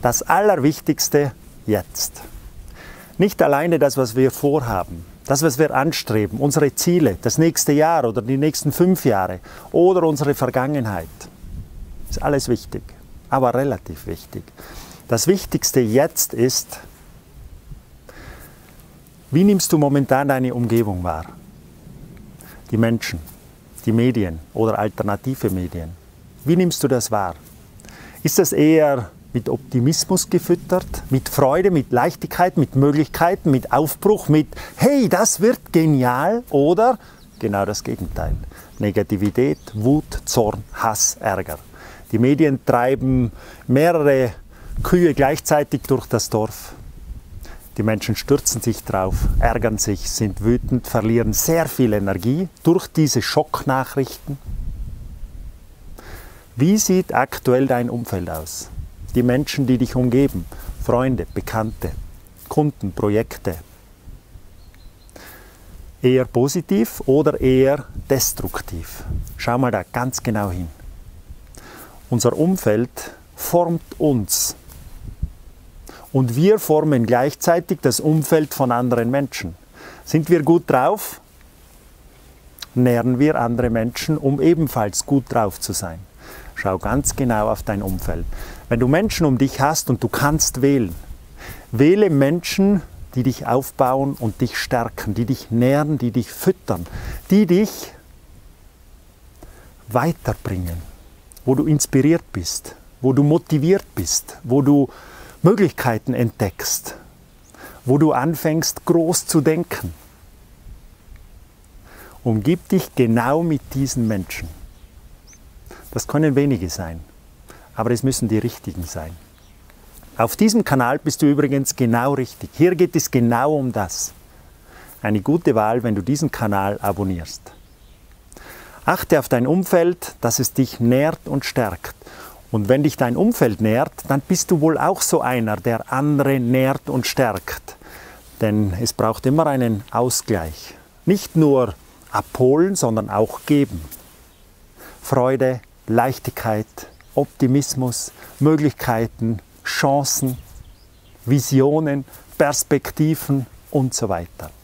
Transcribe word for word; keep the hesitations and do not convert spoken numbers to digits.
Das Allerwichtigste jetzt. Nicht alleine das, was wir vorhaben, das, was wir anstreben, unsere Ziele, das nächste Jahr oder die nächsten fünf Jahre oder unsere Vergangenheit. Ist alles wichtig, aber relativ wichtig. Das Wichtigste jetzt ist, wie nimmst du momentan deine Umgebung wahr? Die Menschen, die Medien oder alternative Medien. Wie nimmst du das wahr? Ist das eher mit Optimismus gefüttert, mit Freude, mit Leichtigkeit, mit Möglichkeiten, mit Aufbruch, mit hey, das wird genial, oder genau das Gegenteil. Negativität, Wut, Zorn, Hass, Ärger. Die Medien treiben mehrere Kühe gleichzeitig durch das Dorf. Die Menschen stürzen sich drauf, ärgern sich, sind wütend, verlieren sehr viel Energie durch diese Schocknachrichten. Wie sieht aktuell dein Umfeld aus? Die Menschen, die dich umgeben, Freunde, Bekannte, Kunden, Projekte. Eher positiv oder eher destruktiv? Schau mal da ganz genau hin. Unser Umfeld formt uns. Und wir formen gleichzeitig das Umfeld von anderen Menschen. Sind wir gut drauf, nähren wir andere Menschen, um ebenfalls gut drauf zu sein. Schau ganz genau auf dein Umfeld. Wenn du Menschen um dich hast und du kannst wählen, wähle Menschen, die dich aufbauen und dich stärken, die dich nähren, die dich füttern, die dich weiterbringen, wo du inspiriert bist, wo du motiviert bist, wo du Möglichkeiten entdeckst, wo du anfängst, groß zu denken. Umgib dich genau mit diesen Menschen. Das können wenige sein, aber es müssen die richtigen sein. Auf diesem Kanal bist du übrigens genau richtig. Hier geht es genau um das. Eine gute Wahl, wenn du diesen Kanal abonnierst. Achte auf dein Umfeld, dass es dich nährt und stärkt. Und wenn dich dein Umfeld nährt, dann bist du wohl auch so einer, der andere nährt und stärkt. Denn es braucht immer einen Ausgleich. Nicht nur abholen, sondern auch geben. Freude, Leichtigkeit, Optimismus, Möglichkeiten, Chancen, Visionen, Perspektiven und so weiter.